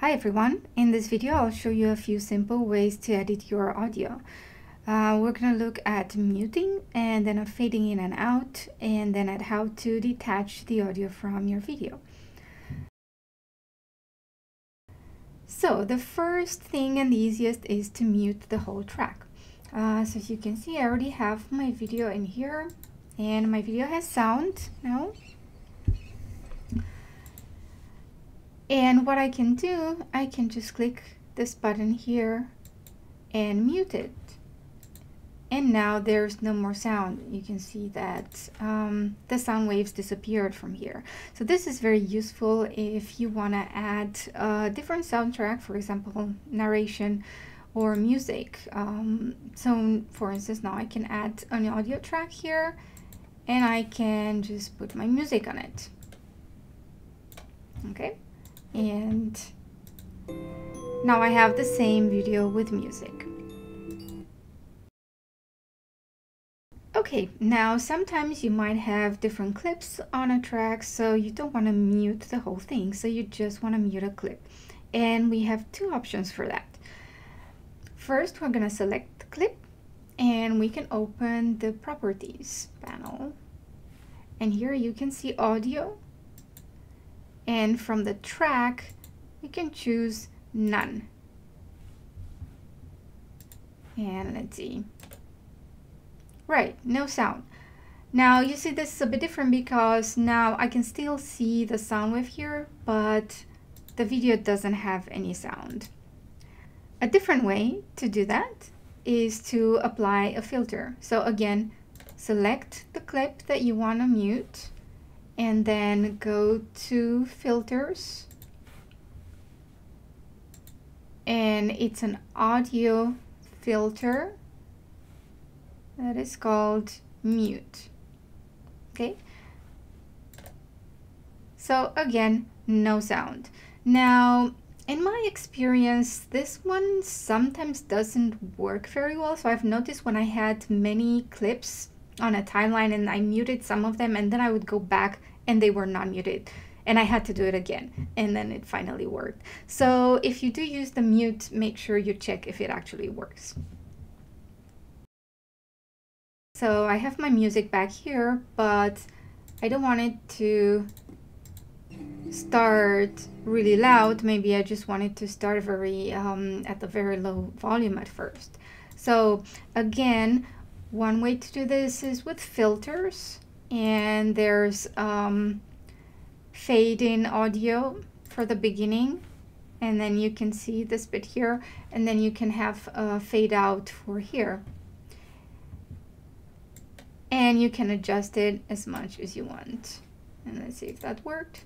Hi everyone, in this video I'll show you a few simple ways to edit your audio. We're going to look at muting and then at fading in and out and then at how to detach the audio from your video. So the first thing and the easiest is to mute the whole track. So as you can see, I already have my video in here and my video has sound now. And what I can do, I can just click this button here and mute it. And now there's no more sound. You can see that the sound waves disappeared from here. So this is very useful if you want to add a different soundtrack, for example, narration or music. So for instance, now I can add an audio track here and I can just put my music on it. Okay. And now I have the same video with music. Okay, now sometimes you might have different clips on a track, so you don't want to mute the whole thing, so you just want to mute a clip. And we have two options for that. First, we're going to select the clip and we can open the properties panel. And here you can see audio. And from the track, you can choose none. And let's see. Right, no sound. Now you see this is a bit different because now I can still see the sound wave here, but the video doesn't have any sound. A different way to do that is to apply a filter. So again, select the clip that you want to mute. And then go to filters, and it's an audio filter that is called mute. Okay, so again, no sound. Now in my experience, this one sometimes doesn't work very well, so I've noticed when I had many clips on a timeline and I muted some of them and then I would go back and they were not muted and I had to do it again and then it finally worked. So if you do use the mute, make sure you check if it actually works. So I have my music back here, but I don't want it to start really loud. Maybe I just want it to start very at the very low volume at first. So again, one way to do this is with filters, and there's fade in audio for the beginning, and then you can see this bit here, and then you can have a fade out for here, and you can adjust it as much as you want. And let's see if that worked.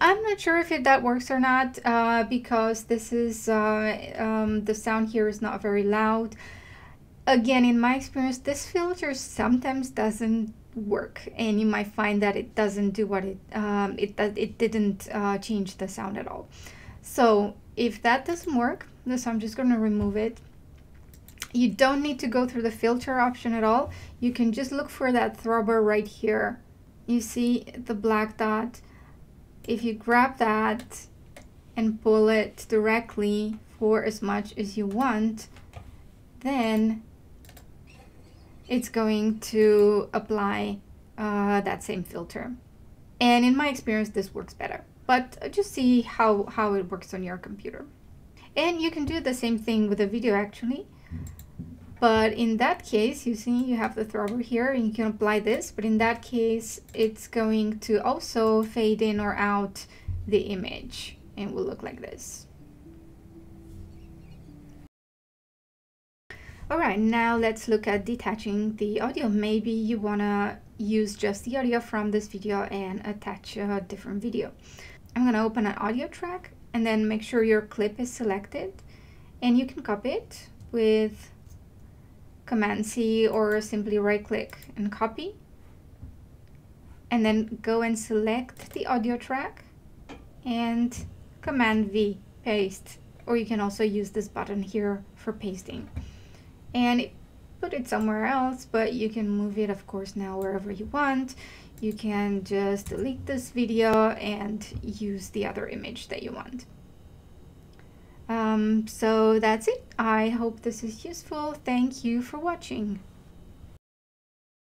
I'm not sure if that works or not because this is the sound here is not very loud. Again, in my experience, this filter sometimes doesn't work, and you might find that it doesn't do what it didn't change the sound at all. So if that doesn't work, so I'm just going to remove it. You don't need to go through the filter option at all. You can just look for that throbber right here. You see the black dot. If you grab that and pull it directly for as much as you want, then it's going to apply that same filter. And in my experience, this works better, but just see how it works on your computer. And you can do the same thing with the video actually, but in that case, you see you have the throbber here and you can apply this, but in that case, it's going to also fade in or out the image and will look like this. All right, now let's look at detaching the audio. Maybe you wanna use just the audio from this video and attach a different video. I'm gonna open an audio track and then make sure your clip is selected, and you can copy it with Command C or simply right click and copy, and then go and select the audio track and Command V, paste, or you can also use this button here for pasting. And put it somewhere else, but you can move it, of course, now wherever you want. You can just delete this video and use the other image that you want. So that's it. I hope this is useful. Thank you for watching.